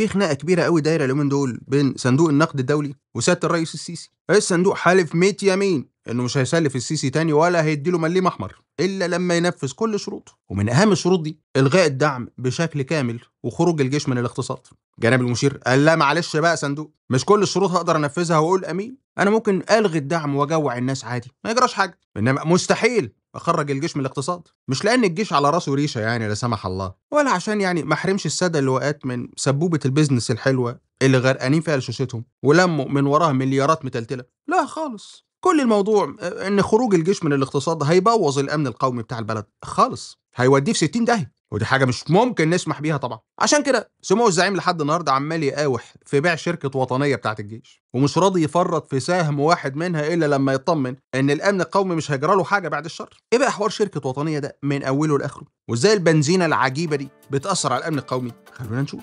في خناقه كبيره قوي دايره اليومين دول بين صندوق النقد الدولي وسياده الرئيس السيسي. الصندوق حالف 100 يمين انه مش هيسلف السيسي تاني ولا هيديله مليم احمر الا لما ينفذ كل شروطه، ومن اهم الشروط دي الغاء الدعم بشكل كامل وخروج الجيش من الاقتصاد. جناب المشير قال لا معلش بقى صندوق، مش كل الشروط هقدر انفذها واقول امين، انا ممكن الغي الدعم واجوع الناس عادي ما يجراش حاجه، انما مستحيل اخرج الجيش من الاقتصاد، مش لان الجيش على راسه ريشه يعني لا سمح الله، ولا عشان يعني ما احرمش الساده اللواءات من سبوبه البيزنس الحلوه اللي غرقانين فيها لشوشتهم ولموا من وراها مليارات متلتله، لا خالص. كل الموضوع ان خروج الجيش من الاقتصاد هيبوظ الامن القومي بتاع البلد خالص، هيوديه في 60 داهيه، ودي حاجه مش ممكن نسمح بيها طبعا. عشان كده سمو الزعيم لحد النهارده عمال يقاوح في بيع شركه وطنيه بتاعه الجيش، ومش راضي يفرط في سهم واحد منها الا لما يطمن ان الامن القومي مش هيجرى له حاجه بعد الشر. ايه بقى حوار شركه وطنيه ده من اوله لاخره، وازاي البنزينه العجيبه دي بتاثر على الامن القومي؟ خلونا نشوف.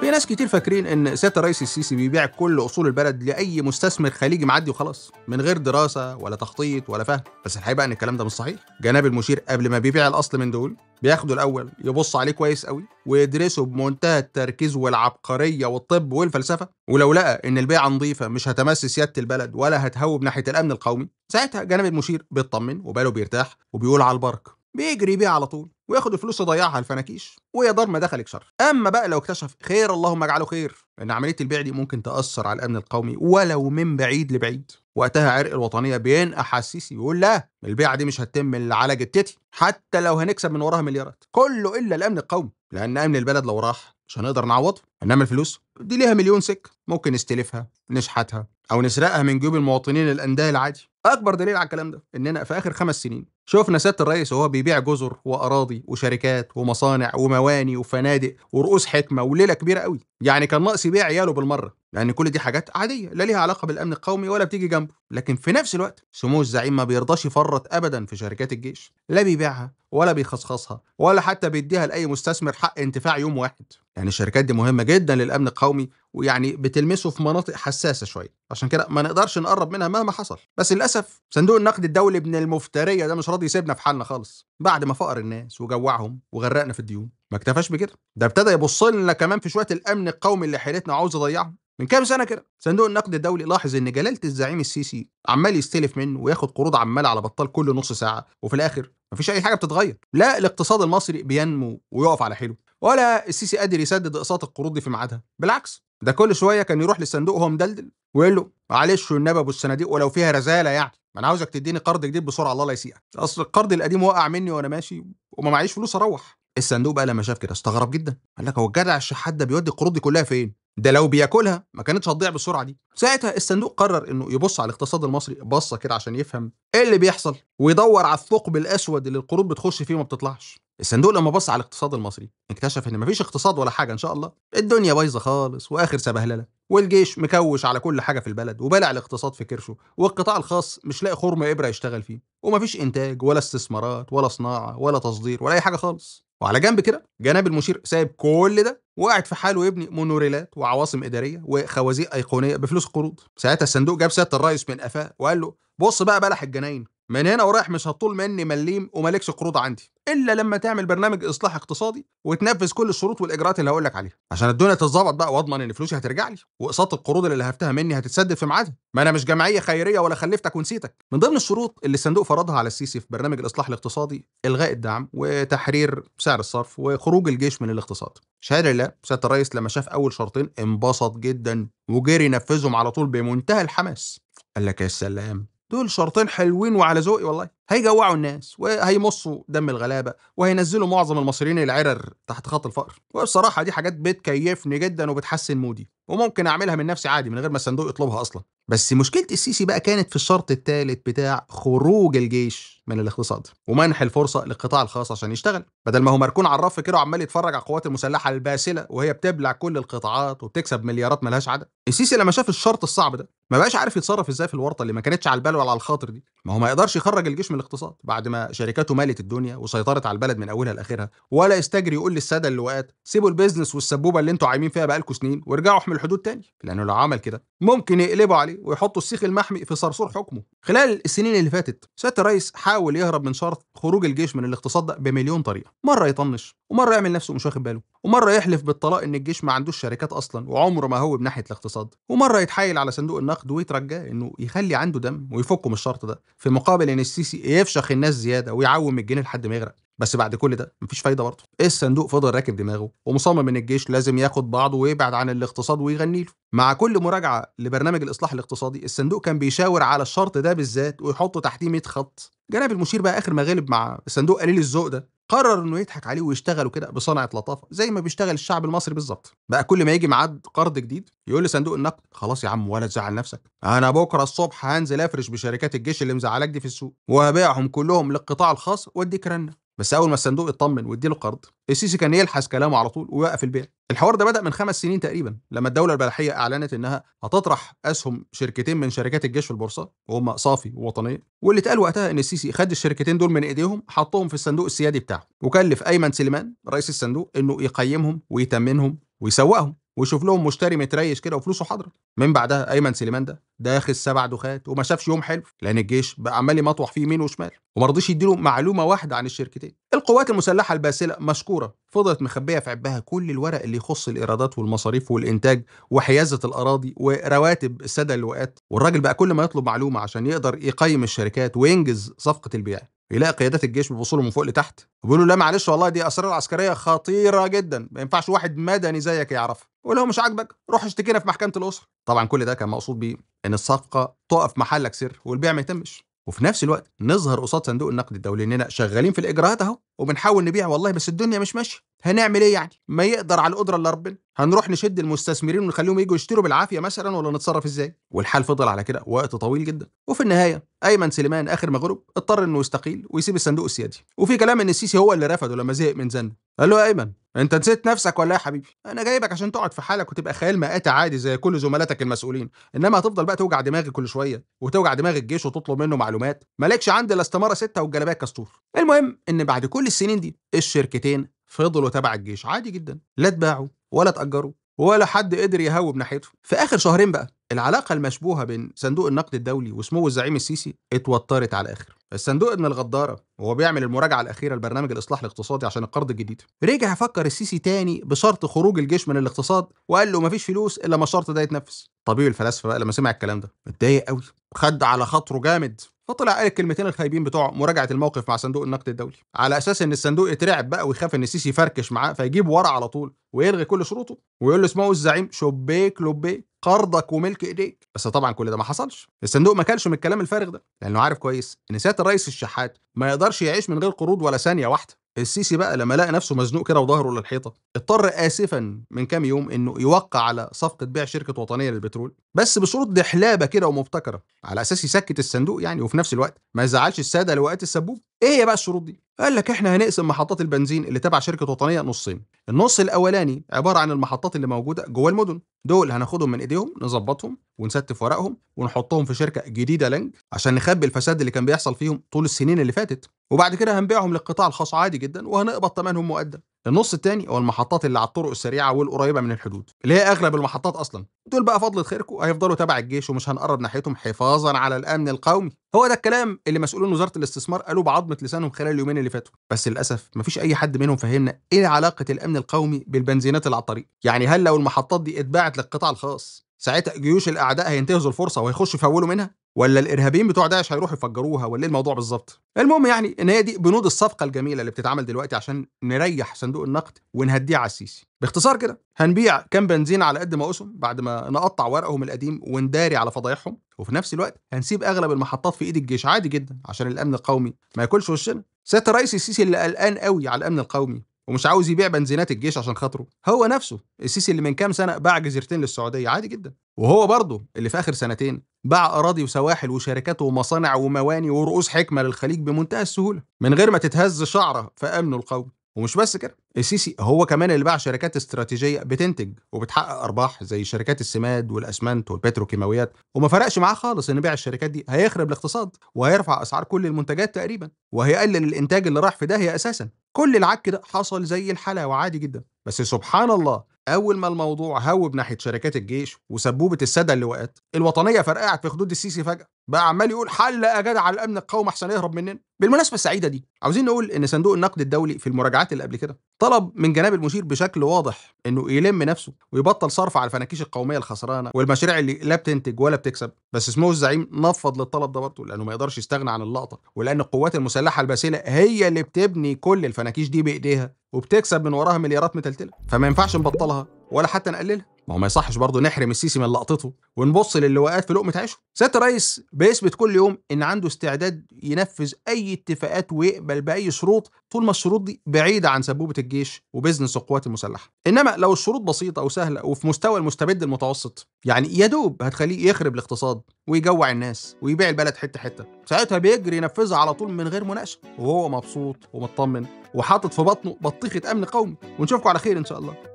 في ناس كتير فاكرين ان سياده الرئيس السيسي بيبيع كل اصول البلد لاي مستثمر خليجي معدي وخلاص، من غير دراسه ولا تخطيط ولا فهم، بس الحقيقه بقى ان الكلام ده مش صحيح. جناب المشير قبل ما بيبيع الاصل من دول بياخدوا الاول يبص عليه كويس قوي ويدرسه بمنتهى التركيز والعبقريه والطب والفلسفه، ولو لقى ان البيعه نظيفه مش هتمس سياده البلد ولا هتهوب ناحيه الامن القومي، ساعتها جناب المشير بيطمن وباله بيرتاح وبيقول على البركه، بيجري بيه على طول وياخد الفلوس يضيعها على الفناكيش ويا دار ما دخلك شر. اما بقى لو اكتشف خير اللهم اجعله خير ان عمليه البيع دي ممكن تاثر على الامن القومي ولو من بعيد لبعيد، وقتها عرق الوطنيه بينقح على السيسي ويقول لا البيعه دي مش هتتم الا على جتتي، حتى لو هنكسب من وراها مليارات، كله الا الامن القومي، لان امن البلد لو راح مش هنقدر نعوضه، انما الفلوس دي ليها مليون سكه، ممكن نستلفها نشحتها او نسرقها من جيوب المواطنين الانداهي العادي. اكبر دليل على الكلام ده اننا في اخر 5 سنين شوفنا سيادة الرئيس وهو بيبيع جزر وأراضي وشركات ومصانع ومواني وفنادق ورؤوس حكمة وليلة كبيرة قوي، يعني كان ناقص يبيع عياله بالمرة، لأن كل دي حاجات عادية لا ليها علاقة بالأمن القومي ولا بتيجي جنبه. لكن في نفس الوقت سمو الزعيم ما بيرضاش يفرط أبدا في شركات الجيش، لا بيبيعها ولا بيخصخصها ولا حتى بيديها لأي مستثمر حق انتفاع يوم واحد، يعني الشركات دي مهمة جدا للأمن القومي ويعني بتلمسه في مناطق حساسة شوية، عشان كده ما نقدرش نقرب منها مهما حصل. بس للأسف صندوق النقد الدولي ابن المفترية ده مش راضي يسيبنا في حالنا خالص، بعد ما فقر الناس وجوعهم وغرقنا في الديون ما اكتفاش بكده، ده ابتدى يبص لنا كمان في شوية الأمن القومي اللي حيلتنا وعاوز يضيعهم. من كام سنة كده صندوق النقد الدولي لاحظ ان جلالة الزعيم السيسي عمال يستلف منه وياخد قروض عمالة على بطال كل نص ساعة، وفي الآخر مفيش أي حاجة بتتغير، لا الاقتصاد المصري بينمو ويقف على حيله، ولا السيسي قادر يسدد اقساط القروض دي في ميعادها، بالعكس ده كل شويه كان يروح للصندوق وهو مدلدل ويقول له معلش والنبي ابو الصناديق ولو فيها رزاله، يعني ما انا عاوزك تديني قرض جديد بسرعه الله لا يسيئك، اصل القرض القديم وقع مني وانا ماشي وما معيش فلوس اروح. الصندوق بقى لما شاف كده استغرب جدا، قال لك هو الجدع الشحات ده بيودي القروض دي كلها فين؟ ده لو بياكلها ما كانتش هتضيع بالسرعه دي. ساعتها الصندوق قرر انه يبص على الاقتصاد المصري بصه كده عشان يفهم ايه اللي بيحصل ويدور على الثقب الاسود اللي القروض بتخش فيه وما بتطلعش. الصندوق لما بص على الاقتصاد المصري اكتشف ان مفيش اقتصاد ولا حاجه ان شاء الله، الدنيا بايظه خالص واخر سبهلله، والجيش مكوش على كل حاجه في البلد وبلع الاقتصاد في كرشه، والقطاع الخاص مش لاقي خرم ابره يشتغل فيه، ومفيش انتاج ولا استثمارات ولا صناعه ولا تصدير ولا اي حاجه خالص. وعلى جنب كده جناب المشير سايب كل ده وقاعد في حاله يبني مونوريلات وعواصم اداريه وخوازيق ايقونيه بفلوس قروض. ساعتها الصندوق جاب سياده الرئيس من قفاه وقال له بص بقى بلح الجناين، من هنا ورايح مش هتطول مني مليم ومالكش قروض عندي الا لما تعمل برنامج اصلاح اقتصادي وتنفذ كل الشروط والاجراءات اللي هقول لك عليها، عشان الدنيا تتظبط بقى واضمن ان فلوسي هترجع لي واقساط القروض اللي هفتها مني هتتسدد في ميعادها، ما انا مش جمعيه خيريه ولا خلفتك ونسيتك. من ضمن الشروط اللي الصندوق فرضها على السيسي في برنامج الاصلاح الاقتصادي الغاء الدعم وتحرير سعر الصرف وخروج الجيش من الاقتصاد. شهادة لله سياده الرئيس لما شاف اول شرطين انبسط جدا وجري ينفذهم على طول بمنتهى الحماس، قال لك يا سلام دول شرطين حلوين وعلى ذوقي والله، هيجوعوا الناس وهيمصوا دم الغلابه وهينزلوا معظم المصريين العرر تحت خط الفقر، وبصراحه دي حاجات بتكيفني جدا وبتحسن مودي وممكن اعملها من نفسي عادي من غير ما الصندوق يطلبها اصلا. بس مشكله السيسي بقى كانت في الشرط الثالث بتاع خروج الجيش من الاقتصاد ومنح الفرصه للقطاع الخاص عشان يشتغل، بدل ما هو مركون على الرف كده وعمال يتفرج على القوات المسلحه الباسله وهي بتبلع كل القطاعات وبتكسب مليارات ملهاش عدد. السيسي لما شاف الشرط الصعب ده ما بقاش عارف يتصرف ازاي في الورطه اللي ما كانتش على البال ولا على الخاطر دي، ما هو ما يقدرش يخرج الجيش من الاقتصاد بعد ما شركاته مالت الدنيا وسيطرت على البلد من اولها لاخرها، ولا يستجري يقول للساده اللواءات سيبوا البيزنس والسبوبه اللي انتوا عايمين فيها بقالكم سنين وارجعوا احملوا الحدود تاني، لانه لو عمل كده ممكن يقلبوا عليه الدولي ويحطوا السيخ المحمي في صرصور حكمه. خلال السنين اللي فاتت سيادة الرئيس حاول يهرب من شرط خروج الجيش من الاقتصاد ده بمليون طريقه، مره يطنش، ومره يعمل نفسه مش واخد باله، ومره يحلف بالطلاق ان الجيش ما عندوش شركات اصلا وعمره ما هو بناحيه الاقتصاد، ومره يتحايل على صندوق النقد ويترجاه انه يخلي عنده دم ويفكه من الشرط ده، في مقابل ان السيسي يفشخ الناس زياده ويعوم الجنيه لحد ما يغرق. بس بعد كل ده مفيش فايده برضه، الصندوق فضل راكب دماغه ومصمم ان الجيش لازم ياخد بعضه ويبعد عن الاقتصاد ويغني له. مع كل مراجعه لبرنامج الاصلاح الاقتصادي الصندوق كان بيشاور على الشرط ده بالذات ويحط تحتيه 100 خط. جناب المشير بقى اخر ما غلب مع الصندوق قليل الذوق ده قرر انه يضحك عليه ويشتغلوا كده بصنعه لطافه زي ما بيشتغل الشعب المصري بالظبط. بقى كل ما يجي ميعاد قرض جديد يقول لصندوق النقد خلاص يا عم ولا تزعل نفسك، انا بكره الصبح هنزل افرش بشركات الجيش اللي مزعلاك دي في السوق وهبيعهم كلهم للقطاع الخاص واديك رنه. بس اول ما الصندوق يطمن ويديله قرض السيسي كان يلحس كلامه على طول ويوقف البيع. الحوار ده بدأ من 5 سنين تقريبا لما الدولة البلحية أعلنت إنها هتطرح أسهم شركتين من شركات الجيش في البورصة وهما صافي ووطنيه، واللي اتقال وقتها إن السيسي خد الشركتين دول من إيديهم حطهم في الصندوق السيادي بتاعه وكلف أيمن سليمان رئيس الصندوق إنه يقيمهم ويتمنهم ويسوقهم ويشوف لهم مشتري متريش كده وفلوسه حاضره. من بعدها ايمن سليمان ده داخل 7 دخات وما شافش يوم حلو، لان الجيش بقى عمال يمطوح فيه يمين وشمال وما رضيش يديله معلومه واحده عن الشركتين. القوات المسلحه الباسله مشكوره فضلت مخبيه في عبها كل الورق اللي يخص الايرادات والمصاريف والانتاج وحيازه الاراضي ورواتب الساده اللواءات، والراجل بقى كل ما يطلب معلومه عشان يقدر يقيم الشركات وينجز صفقه البيع يلاقي قيادات الجيش بيبصوا له من فوق لتحت وبيقولوا لا معلش والله دي اسرار عسكريه خطيره جدا ما ينفعش واحد مدني زيك يعرفها، ولو مش عاجبك روح اشتكينا في محكمه الاسره. طبعا كل ده كان مقصود بيه ان الصفقه تقف محلك سر والبيع ما يتمش، وفي نفس الوقت نظهر قصاد صندوق النقد الدولي اننا شغالين في الاجراءات اهو وبنحاول نبيع والله بس الدنيا مش ماشيه، هنعمل ايه يعني؟ ما يقدر على القدره اللي ربنا، هنروح نشد المستثمرين ونخليهم يجوا يشتروا بالعافيه مثلا ولا نتصرف ازاي؟ والحال فضل على كده وقت طويل جدا، وفي النهايه ايمن سليمان اخر ما غرب اضطر انه يستقيل ويسيب الصندوق السيادي، وفي كلام ان السيسي هو اللي رفضه لما زهق من زنه، قال له يا ايمن انت نسيت نفسك ولا يا حبيبي؟ انا جايبك عشان تقعد في حالك وتبقى خيال مآتة عادي زي كل زملاتك المسؤولين، انما هتفضل بقى توجع دماغي كل شويه وتوجع دماغ الجيش وتطلب منه معلومات، مالكش عندي لا استماره 6 والجلابيه كستور. المهم ان بعد كل السنين دي الشركتين فضلوا تبع الجيش عادي جدا، لا اتباعوا ولا اتأجروا ولا حد قدر يهوب ناحيته. في اخر شهرين بقى العلاقه المشبوهه بين صندوق النقد الدولي وسمو الزعيم السيسي اتوترت على الاخر. الصندوق ابن الغداره وهو بيعمل المراجعه الاخيره لبرنامج الاصلاح الاقتصادي عشان القرض الجديد رجع فكر السيسي تاني بشرط خروج الجيش من الاقتصاد وقال له مفيش فلوس الا ما الشرط ده يتنفس. طبيب الفلاسفه بقى لما سمع الكلام ده اتضايق قوي وخد على خاطره جامد، فطلع قال الكلمتين الخايبين بتوع مراجعه الموقف مع صندوق النقد الدولي على اساس ان الصندوق يترعب بقى ويخاف ان السيسي يفركش معاه فيجيب ورا على طول ويلغي كل شروطه ويقول له اسمه الزعيم شبيك لبيك قرضك وملك ايديك. بس طبعا كل ده ما حصلش، الصندوق ما كلش من الكلام الفارغ ده لانه عارف كويس ان سياده الرئيس الشحات ما يقدرش يعيش من غير قروض ولا ثانيه واحده. السيسي بقى لما لقى نفسه مزنوق كده وظهره للحيطه اضطر اسفا من كام يوم انه يوقع على صفقه بيع شركه وطنيه للبترول بس بشروط دحلابه كده ومبتكره على اساس يسكت الصندوق يعني، وفي نفس الوقت ما يزعلش الساده لوقت السبوب. ايه هي بقى الشروط دي؟ قال لك احنا هنقسم محطات البنزين اللي تبع شركه وطنيه نصين، النص الاولاني عباره عن المحطات اللي موجوده جوه المدن، دول هناخدهم من ايديهم نظبطهم ونستف ورقهم ونحطهم في شركه جديده لانج عشان نخبي الفساد اللي كان بيحصل فيهم طول السنين اللي فاتت، وبعد كده هنبيعهم للقطاع الخاص عادي جدا وهنقبض ثمنهم مقدم. النص الثاني هو المحطات اللي على الطرق السريعه والقريبه من الحدود اللي هي اغلب المحطات اصلا، دول بقى فضلت خيركم هيفضلوا تبع الجيش ومش هنقرب ناحيتهم حفاظا على الامن القومي. هو ده الكلام اللي مسؤولين وزاره الاستثمار قالوه بعضمه لسانهم خلال اليومين اللي فاتوا، بس للاسف مفيش اي حد منهم فهمنا ايه علاقه الامن القومي بالبنزينات اللي على الطريق. يعني هل لو المحطات دي اتباعت للقطاع الخاص ساعتها جيوش الاعداء هينتهزوا الفرصه وهيخشوا يفولوا منها، ولا الارهابيين بتوع داعش هيروحوا يفجروها، ولا ايه الموضوع بالظبط؟ المهم يعني ان هي دي بنود الصفقه الجميله اللي بتتعمل دلوقتي عشان نريح صندوق النقد ونهديه على السيسي. باختصار كده هنبيع كام بنزين على قد مقاسهم بعد ما نقطع ورقهم القديم ونداري على فضايحهم، وفي نفس الوقت هنسيب اغلب المحطات في ايد الجيش عادي جدا عشان الامن القومي ما ياكلش وشنا. سياده الرئيس السيسي اللي قلقان قوي على الامن القومي ومش عاوز يبيع بنزينات الجيش عشان خاطره هو نفسه السيسي اللي من كام سنه باع جزيرتين للسعوديه عادي جدا، وهو برضه اللي في اخر سنتين باع اراضي وسواحل وشركات ومصانع ومواني ورؤوس حكمه للخليج بمنتهى السهوله من غير ما تتهز شعره في امنه القومي. ومش بس كده، السيسي هو كمان اللي باع شركات استراتيجيه بتنتج وبتحقق ارباح زي شركات السماد والاسمنت والبتروكيماويات، وما فرقش معاه خالص ان بيع الشركات دي هيخرب الاقتصاد وهيرفع اسعار كل المنتجات تقريبا وهيقلل الانتاج اللي راح في داهيه اساسا. كل العك ده حصل زي الحلاوه عادي جدا، بس سبحان الله أول ما الموضوع هوب ناحية شركات الجيش وسبوبة السادة اللي وقت، الوطنية فرقعت في خدود السيسي فجأة، بقى عمال يقول حل يا جدع على الأمن القومي أحسن يهرب مننا. بالمناسبة السعيدة دي عاوزين نقول إن صندوق النقد الدولي في المراجعات اللي قبل كده طلب من جناب المشير بشكل واضح إنه يلم نفسه ويبطل صرف على الفناكيش القومية الخسرانة والمشاريع اللي لا بتنتج ولا بتكسب، بس اسمه الزعيم نفض للطلب ده برضه، لأنه ما يقدرش يستغنى عن اللقطة، ولأن القوات المسلحة الباسلة هي اللي بتبني كل الفناكيش دي بإيديها وبتكسب من وراها مليارات متلتلة، فما ينفعش نبطلها ولا حتى نقللها. ما هو ما يصحش برضه نحرم السيسي من لقطته ونبص للواءات في لقمه عيشه. سياده الرئيس بيثبت كل يوم ان عنده استعداد ينفذ اي اتفاقات ويقبل باي شروط طول ما الشروط دي بعيده عن سبوبه الجيش وبزنس القوات المسلحه، انما لو الشروط بسيطه وسهله وفي مستوى المستبد المتوسط، يعني يا دوب هتخليه يخرب الاقتصاد ويجوع الناس ويبيع البلد حته حته، ساعتها بيجري ينفذها على طول من غير مناقشه، وهو مبسوط ومطمن وحاطط في بطنه بطيخه امن قومي. ونشوفكم على خير ان شاء الله.